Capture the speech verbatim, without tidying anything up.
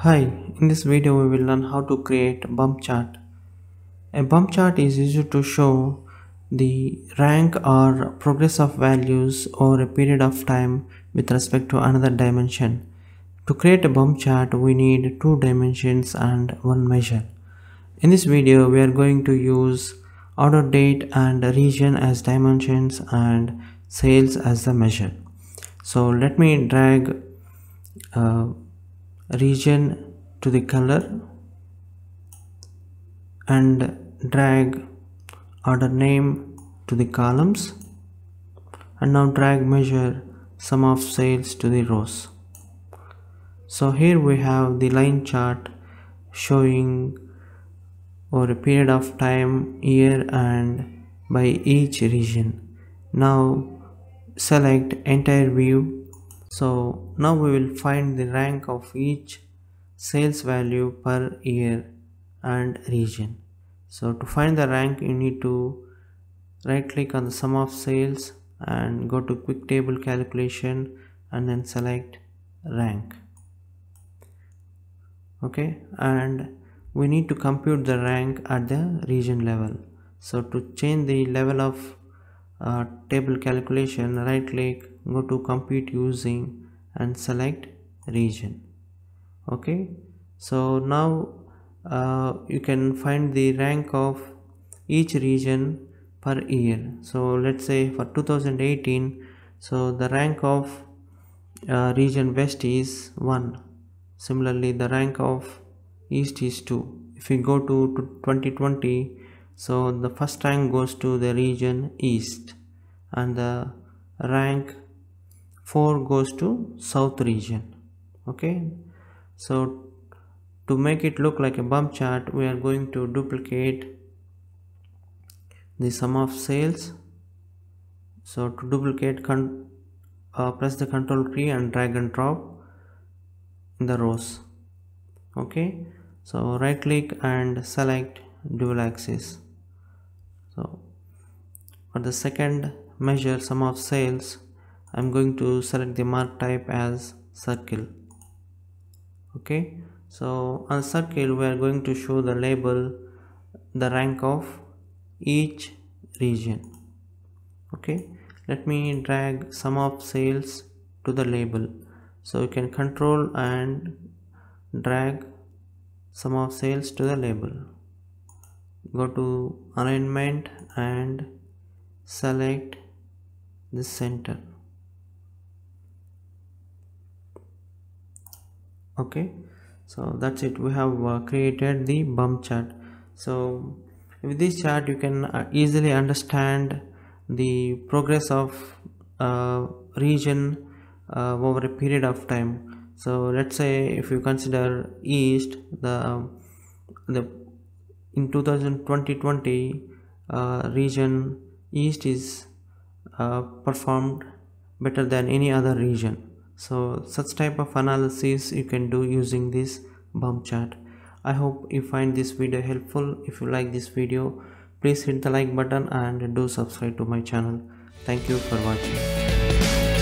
Hi, in this video we will learn how to create a bump chart. A bump chart is used to show the rank or progress of values over a period of time with respect to another dimension. To create a bump chart we need two dimensions and one measure. In this video we are going to use order date and region as dimensions and sales as the measure. So let me drag uh, region to the color and drag order name to the columns, and now drag measure sum of sales to the rows. So here we have the line chart showing over a period of time, year, and by each region. Now select entire view. So now we will find the rank of each sales value per year and region. So to find the rank you need to right click on the sum of sales and go to quick table calculation and then select rank. Okay, and we need to compute the rank at the region level. So to change the level of Uh, table calculation, right click, go to compute using and select region. Okay, so now uh, you can find the rank of each region per year. So let's say for two thousand eighteen, so the rank of uh, region west is one. Similarly, the rank of east is two. If we go to, to twenty twenty, so the first rank goes to the region east and the rank four goes to south region. Okay, so to make it look like a bump chart we are going to duplicate the sum of sales. So to duplicate con uh, press the control key and drag and drop in the rows. Okay, so right click and select dual axis. So for the second measure sum of sales, I'm going to select the mark type as circle. Okay, so on circle we are going to show the label the rank of each region. Okay, let me drag sum of sales to the label. So you can control and drag sum of sales to the label. Go to alignment and select the center. Okay, so that's it. We have uh, created the bump chart. So with this chart you can uh, easily understand the progress of uh, region uh, over a period of time. So let's say if you consider east, the the in two thousand twenty, uh, region east is uh, performed better than any other region. So such type of analysis you can do using this bump chart. I hope you find this video helpful. If you like this video, please hit the like button and do subscribe to my channel. Thank you for watching.